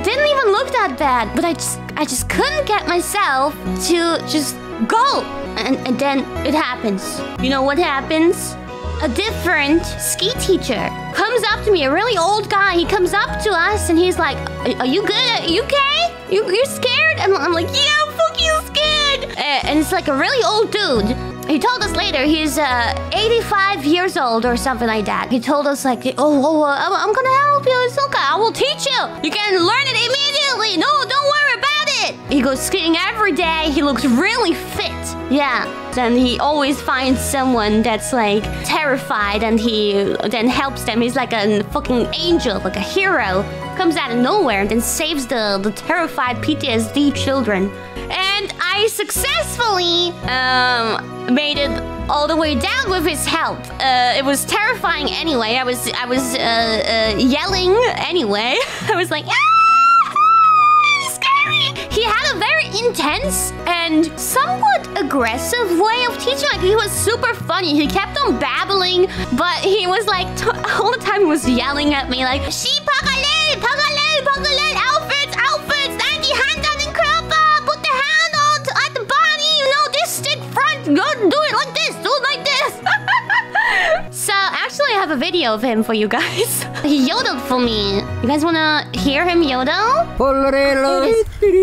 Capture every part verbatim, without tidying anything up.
It didn't even look that bad, but I just I just couldn't get myself to just go. And, and then it happens. You know what happens? A different ski teacher comes up to me, a really old guy. He comes up to us and he's like, are you good? Are you okay? You, you're scared? And I'm like, yeah, I'm fucking scared. Uh, and it's like a really old dude. He told us later he's uh, eighty-five years old or something like that. He told us like, oh, oh uh, I'm gonna help you. It's okay. I will teach you. You can learn it immediately. No, don't worry about it. He goes skiing every day. He looks really fit. Yeah. Then he always finds someone that's like terrified and he then helps them. He's like a fucking angel, like a hero. Comes out of nowhere and then saves the, the terrified P T S D children. And I successfully um, made it all the way down with his help. Uh, it was terrifying anyway. I was I was uh, uh, yelling anyway. I was like, ah, scary. He had a very intense and somewhat aggressive way of teaching. Like, he was super funny. He kept on babbling, but he was like t all the time he was yelling at me like, she pagale, pagale, pagale, outfits, outfits, and the hand on the kropa, put the hand on at the body, you know, this stick front, go do it like this, do it like this. So actually I have a video of him for you guys. He yodeled for me. You guys wanna hear him yodel? Did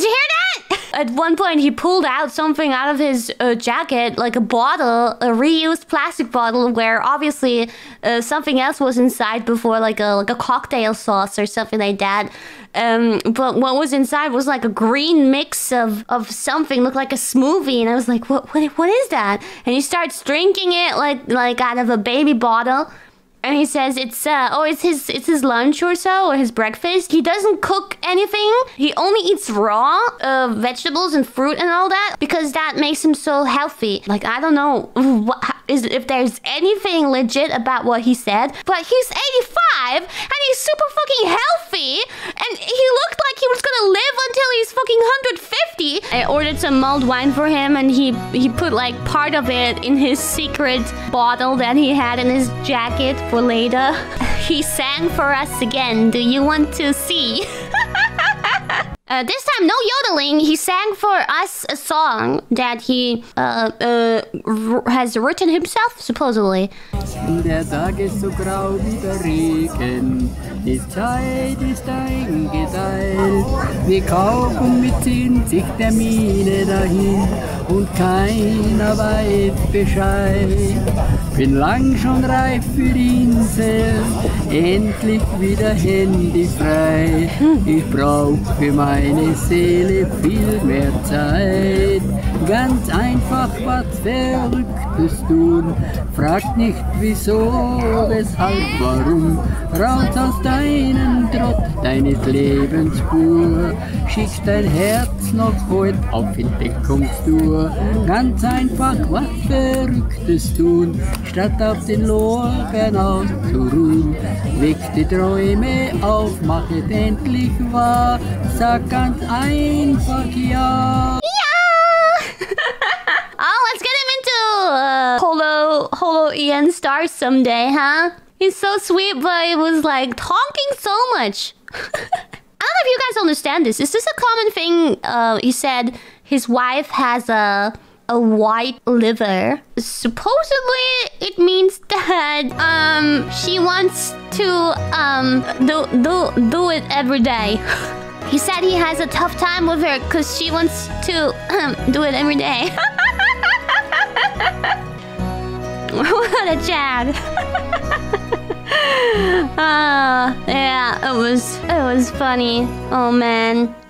you hear that? At one point, he pulled out something out of his uh, jacket, like a bottle, a reused plastic bottle, where obviously uh, something else was inside before, like a like a cocktail sauce or something like that. Um, but what was inside was like a green mix of of something, looked like a smoothie, and I was like, what what what is that? And he starts drinking it like like out of a baby bottle. And he says it's uh oh it's his it's his lunch or so, or his breakfast. He doesn't cook anything. He only eats raw uh, vegetables and fruit and all that because that makes him so healthy. Like, I don't know what, is, if there's anything legit about what he said, but he's eighty-five and he's super fucking healthy and he looked like he was gonna live until he's fucking one hundred fifty. I ordered some mulled wine for him and he he put like part of it in his secret bottle that he had in his jacket. Later, he sang for us again. Do you want to see? Uh, this time, no yodeling. He sang for us a song that he uh, uh, r has written himself, supposedly. Der Tag ist so grau wie der Regen. Die Zeit ist eingeteilt. Wir kaufen mit zwanzig Termine dahin und keiner weiß Bescheid. Bin lang schon reif für Insel, endlich wieder handyfrei. Ich brauch für mein Meine Seele viel mehr Zeit, ganz einfach was Verrücktes tun, frag nicht wieso, weshalb, warum, raus aus deinem Trott, deines Lebens pur, schick dein Herz noch heute auf Entdeckungstour, ganz einfach was Verrücktes tun, statt auf den Lorbeeren auszuruhen, weck die Träume auf, mach es endlich wahr, sag ganz einfach ja. Yeah! Oh, let's get him into uh, Holo, Holo Ian Star someday, huh? He's so sweet, but he was like talking so much. I don't know if you guys understand this. Is this a common thing? Uh, he said his wife has a a white liver. Supposedly, it means that um she wants to um do do do it every day. He said he has a tough time with her because she wants to um, do it every day. What a Chad. Ah, uh, yeah, it was it was funny. Oh man.